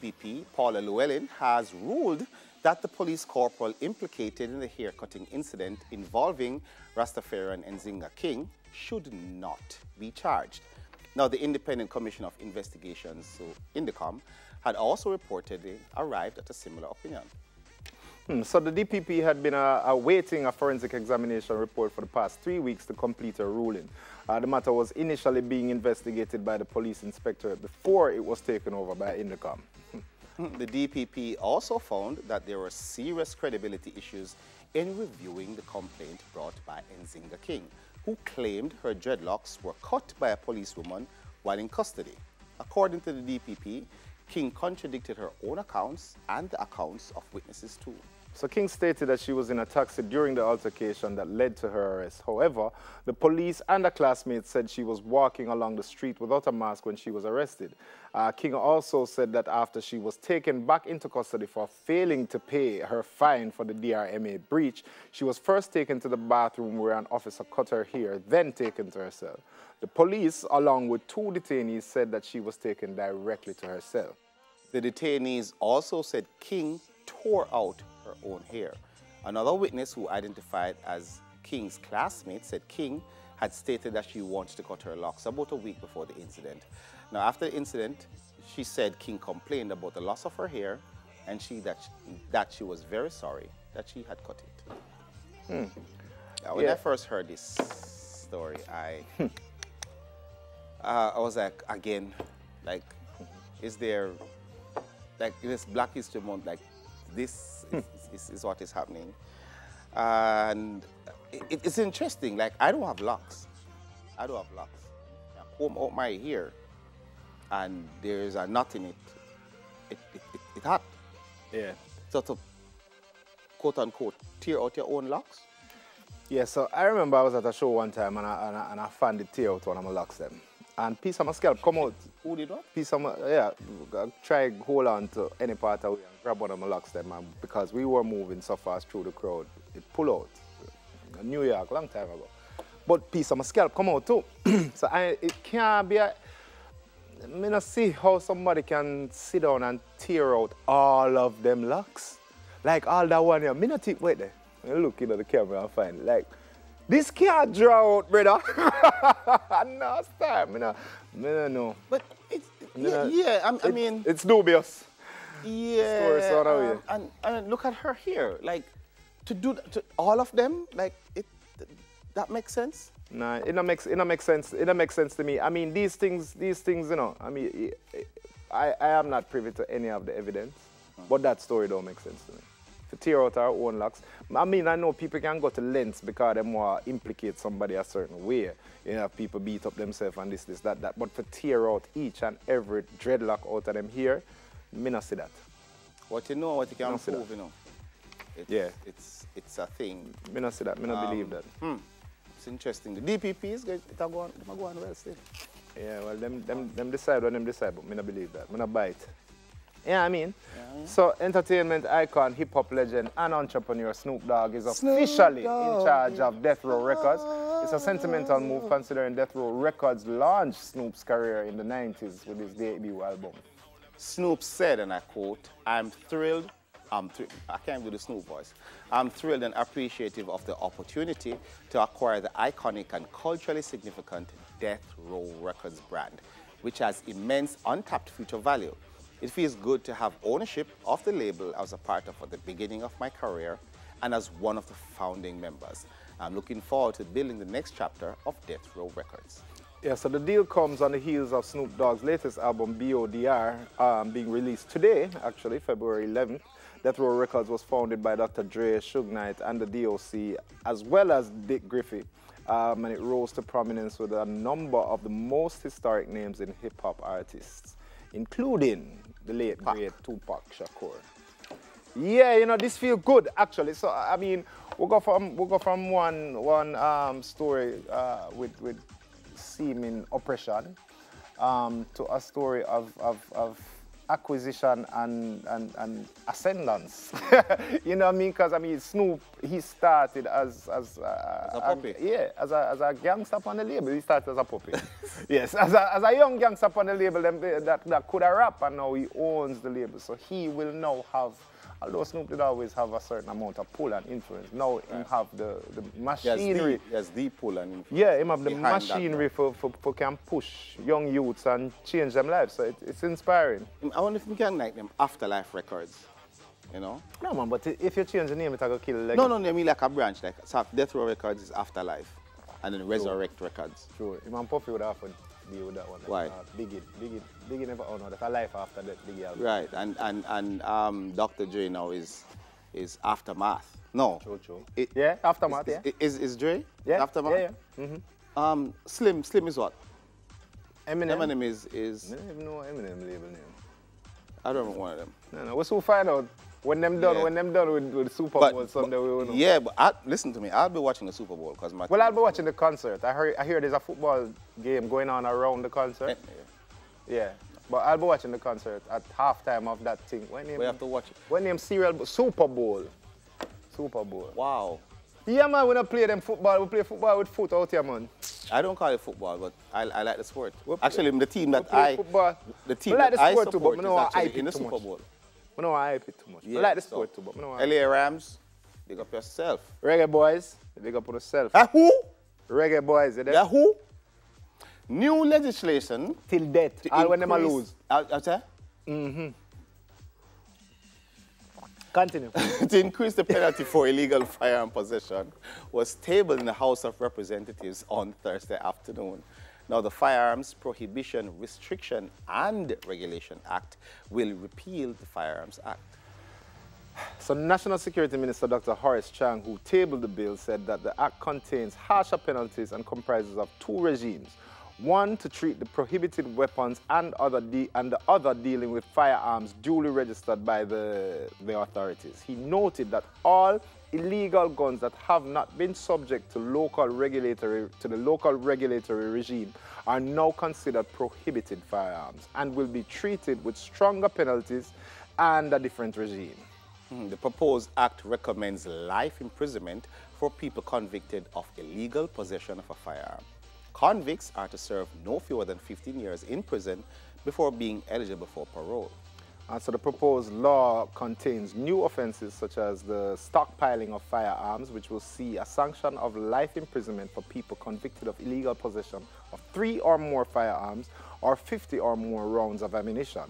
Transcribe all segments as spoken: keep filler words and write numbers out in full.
D P P, Paula Llewellyn, has ruled that the police corporal implicated in the haircutting incident involving Rastafarian and Nzinga King should not be charged. Now, the Independent Commission of Investigations, so Indicom, had also reportedly arrived at a similar opinion. Hmm, so the D P P had been uh, awaiting a forensic examination report for the past three weeks to complete a ruling. Uh, the matter was initially being investigated by the police inspectorate before it was taken over by Indicom. The D P P also found that there were serious credibility issues in reviewing the complaint brought by Nzinga King, who claimed her dreadlocks were cut by a policewoman while in custody. According to the D P P, King contradicted her own accounts and the accounts of witnesses too. So King stated that she was in a taxi during the altercation that led to her arrest. However, the police and a classmate said she was walking along the street without a mask when she was arrested. Uh, King also said that after she was taken back into custody for failing to pay her fine for the D R M A breach, she was first taken to the bathroom where an officer cut her hair, then taken to her cell. The police, along with two detainees, said that she was taken directly to her cell. The detainees also said King tore out her own hair. Another witness who identified as King's classmate said King had stated that she wanted to cut her locks about a week before the incident. Now, after the incident, she said King complained about the loss of her hair and she that she, that she was very sorry that she had cut it. Hmm. Now, when yeah. I first heard this story, I uh, I was like, again, like, is there like this Black History Month, like? This is, is, is what is happening. And it, it's interesting, like, I don't have locks. I don't have locks. I comb out my hair, and there's a knot in it. It, it, it, it happened. Yeah. So to, quote unquote, tear out your own locks? Yeah, so I remember I was at a show one time, and I, and I, and I found it tear out one of my locks then. And piece of my scalp come out. Who did what? Piece of my, yeah, try hold on to any part of it and grab one of my locks then, man, because we were moving so fast through the crowd, it pulled out. New York, long time ago. But piece of my scalp come out too. So I, it can't be a, I mean, I see how somebody can sit down and tear out all of them locks. Like all that one here, I not take wait there. I look into the camera and find it. Like, this can't draw out, brother. No, stop. I don't know. But it's, yeah, yeah I, I it, mean. It's dubious. Yeah. The story sort of um, and, and look at her here. Like, to do to all of them, like, it, that makes sense? Nah, it don't make, it don't make sense. It don't make sense to me. I mean, these things, these things, you know, I mean, I, I am not privy to any of the evidence, huh. But that story don't make sense to me. To tear out our own locks. I mean, I know people can go to lengths because they want to implicate somebody a certain way. You know, people beat up themselves and this, this, that, that. But to tear out each and every dreadlock out of them here, I don't see that. What you know, what you can prove, you know. It's, yeah. It's, it's a thing. I don't see that. I don't um, believe that. Hmm. It's interesting. The D P P is going to go on well still. Yeah, well, them, them, them decide what them decide, but I don't believe that. I don't buy it. Yeah, I mean, yeah. So entertainment icon, hip-hop legend, and entrepreneur Snoop Dogg is officially Dogg. in charge of Death Row Records. It's a sentimental move considering Death Row Records launched Snoop's career in the nineties with his debut album. Snoop said, and I quote, I'm thrilled, I'm thr I can't do the Snoop voice, I'm thrilled and appreciative of the opportunity to acquire the iconic and culturally significant Death Row Records brand, which has immense untapped future value. It feels good to have ownership of the label as a part of the beginning of my career and as one of the founding members. I'm looking forward to building the next chapter of Death Row Records. Yeah, so the deal comes on the heels of Snoop Dogg's latest album, B O D R, um, being released today, actually, February eleventh. Death Row Records was founded by Doctor Dre, Suge Knight, and the D O C, as well as Dick Griffey. Um, and it rose to prominence with a number of the most historic names in hip-hop artists, including the late great Tupac Shakur. Yeah, you know, this feels good, actually. So, I mean, we'll go from, we'll go from one, one um, story uh, with, with seeming oppression um, to a story of, of, of acquisition and, and, and ascendance. You know what I mean? Because, I mean, Snoop, he started as... As, uh, as a puppy. And, yeah, as a, as a gangster on the label. He started as a puppy. Yes, as a, as a young gangster on the label them, that, that could have rap, and now he owns the label. So he will now have... Although Snoop did always have a certain amount of pull and influence, now yeah. he have the, the machinery. Yes, the, the pull and influence. Yeah, him have the Behind machinery for, for, for can push young youths and change them lives. So it, it's inspiring. I wonder if we can like them Afterlife Records, you know? No, man, but if you change the name, it's going to kill like... No, no, no, I mean like a branch. Like so Death Row Records is Afterlife, and then Resurrect True. Records. True. Him and Puffy would have to deal with that one. Like, Why? Uh, Biggie, Biggie. Biggie never, oh no, that's a life after that Biggie album. Right, and, and, and um, Doctor Dre now is, is Aftermath. No. True, true. It, yeah, Aftermath, is, yeah. Is, is, is Dre? Yeah, Aftermath? Yeah, yeah. Mm-hmm. um, Slim, Slim is what? Eminem. Eminem is... is... I don't even know what Eminem label name. I don't know one of them. No, no, we'll soon find out. When them done, yeah. when them done with, with Super Bowl, but, someday we will know. Yeah, but I, listen to me, I'll be watching the Super Bowl. Cause my well, I'll be watching the concert. I heard, I hear there's a football game going on around the concert. Yeah. Yeah, but I'll be watching the concert at halftime of that thing. When we have to watch it. When name serial Super Bowl, Super Bowl. Wow. Yeah, man, we don't play them football. We play football with foot out here, man. I don't call it football, but I, I like the sport. We actually, play, the team that I football. the team we like that the sport I support too, but is actually hype in the Super much. Bowl. We don't hype it too much. Yeah, I like the sport so. too, but we don't. L A. Rams, big up yourself. Reggae Boys, big up on yourself. Ah, who? Reggae Boys, you yeah, who? New legislation till death. To I'll when them lose. I'll say? Mm-hmm. Continue. To increase the penalty for illegal firearm possession was tabled in the House of Representatives on Thursday afternoon. Now, the Firearms Prohibition, Restriction and Regulation Act will repeal the Firearms Act. So National Security Minister Doctor Horace Chang, who tabled the bill, said that the act contains harsher penalties and comprises of two regimes. One, to treat the prohibited weapons and, other de and the other dealing with firearms duly registered by the, the authorities. He noted that all illegal guns that have not been subject to, local regulatory, to the local regulatory regime are now considered prohibited firearms and will be treated with stronger penalties and a different regime. Mm, the proposed act recommends life imprisonment for people convicted of illegal possession of a firearm. Convicts are to serve no fewer than fifteen years in prison before being eligible for parole. And so the proposed law contains new offenses such as the stockpiling of firearms, which will see a sanction of life imprisonment for people convicted of illegal possession of three or more firearms or fifty or more rounds of ammunition.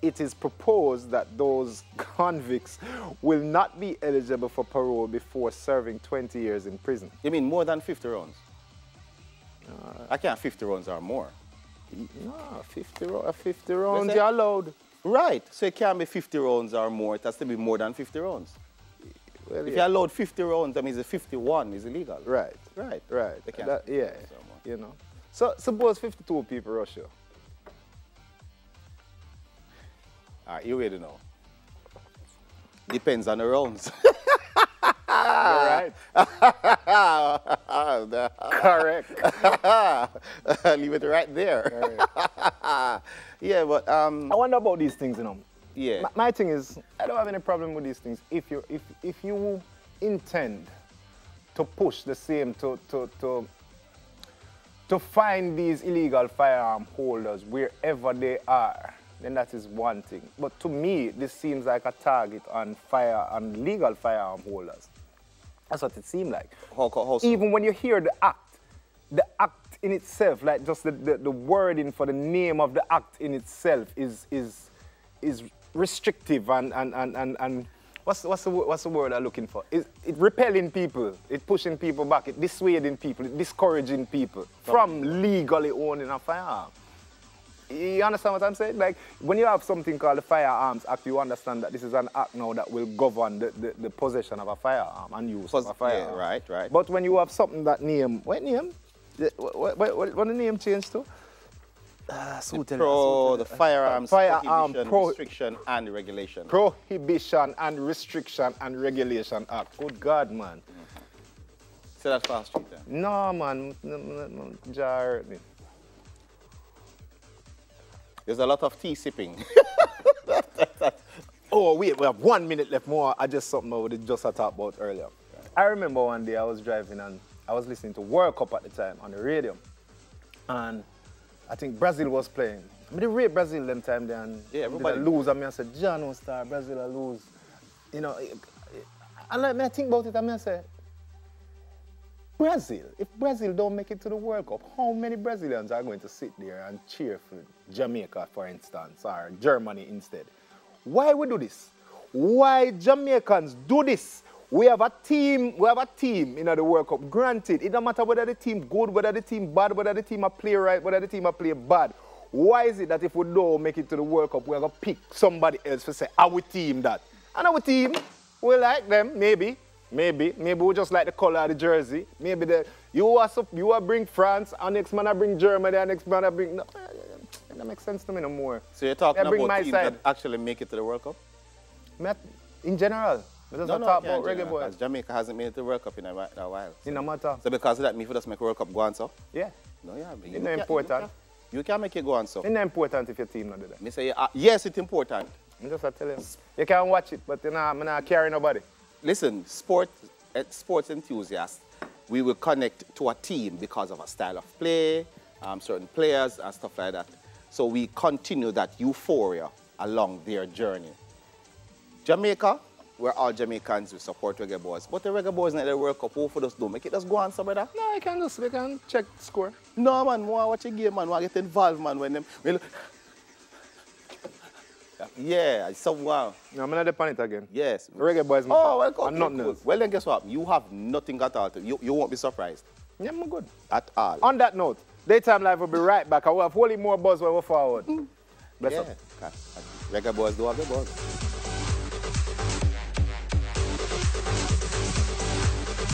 It is proposed that those convicts will not be eligible for parole before serving twenty years in prison. You mean more than fifty rounds? Uh, I can't fifty rounds or more. No, fifty rounds you're allowed. Right, so it can't be fifty rounds or more. It has to be more than fifty rounds. Well, if yeah. you're allowed fifty rounds, that means the fifty-one is illegal. Right, right, right. They can't that, yeah, you know. So suppose fifty-two people rush you. All right, you already know. Depends on the rounds. Right. Correct. Leave it right there. Right. Yeah, but um, I wonder about these things, you know. Yeah. My, my thing is, I don't have any problem with these things. If you if if you intend to push the same to to to to find these illegal firearm holders wherever they are, then that is one thing. But to me, this seems like a target on fire on legal firearm holders. That's what it seemed like. How, how so? Even when you hear the act, the act in itself, like just the, the, the wording for the name of the act in itself is is is restrictive and and, and, and, and what's what's the what's the word I'm looking for? It's it repelling people, it pushing people back, it dissuading people, it discouraging people from, from legally owning a firearm. You understand what I'm saying? Like, when you have something called the Firearms Act, you understand that this is an act now that will govern the, the, the possession of a firearm and use Pos of a firearm. Yeah, right, right. But when you have something that name, what name? The, what, what, what, what the name changed to? Uh, so the, pro, the Firearms Firearm Prohibition, pro Restriction and Regulation. Prohibition and Restriction and Regulation Act. Good God, man. Mm-hmm. Say that fast, Chief, then. No, man. No, no, no. Jar. There's a lot of tea sipping. Oh, wait, we have one minute left more. I just something over just I talked about earlier. Right. I remember one day I was driving and I was listening to World Cup at the time on the radio. And I think Brazil was playing. I mean, they rate Brazil them time then. Yeah, everybody lose. I mean, I said, John will start, Brazil will lose. You know, and like, I think about it, I mean, I said, Brazil, if Brazil don't make it to the World Cup, how many Brazilians are going to sit there and cheer for Jamaica, for instance, or Germany instead? Why we do this? Why Jamaicans do this? We have a team, we have a team in the World Cup. Granted, it don't matter whether the team good, whether the team bad, whether the team are play right, whether the team are play bad. Why is it that if we don't make it to the World Cup, we're going to pick somebody else to say, our team that? And our team, we like them, maybe, maybe. Maybe we just like the color of the jersey. Maybe the, you are, you are bring France, our next man I bring Germany, our next man I bring... No, it doesn't make sense to me no more. So you're talking about teams side. that actually make it to the World Cup? In general. Because no, no, talk about Reggae Boys. Jamaica hasn't made it to the World Cup in a while. So. In a matter. So because of that, me for just make World Cup go on, so? Yeah. No, yeah. It's not important. You can make it go on, so. It's not important if your team not do that. Me say, uh, yes, it's important. I just tell him. You can watch it, but you know, I'm not carrying nobody. Listen, sport, sports enthusiasts, we will connect to a team because of a style of play, um, certain players and stuff like that. So we continue that euphoria along their journey. Jamaica, we're all Jamaicans, we support Reggae Boys. But the Reggae Boys not the World Cup, who for us do make it just go on somewhere that? No, I can just we can check the score. No man, we want to watch a game, man, we want to get involved, man, when them look... Yeah, it's so wow. No, I'm not the panic again. Yes. The Reggae Boys not oh, well, okay, not cool. Well then guess what? You have nothing at all to you you won't be surprised. Yeah, I'm good. At all. On that note, Daytime Live will be right back. I will have wholly more buzz when we're forward. Mm. Bless yeah. up. Reggae Boys do have the buzz.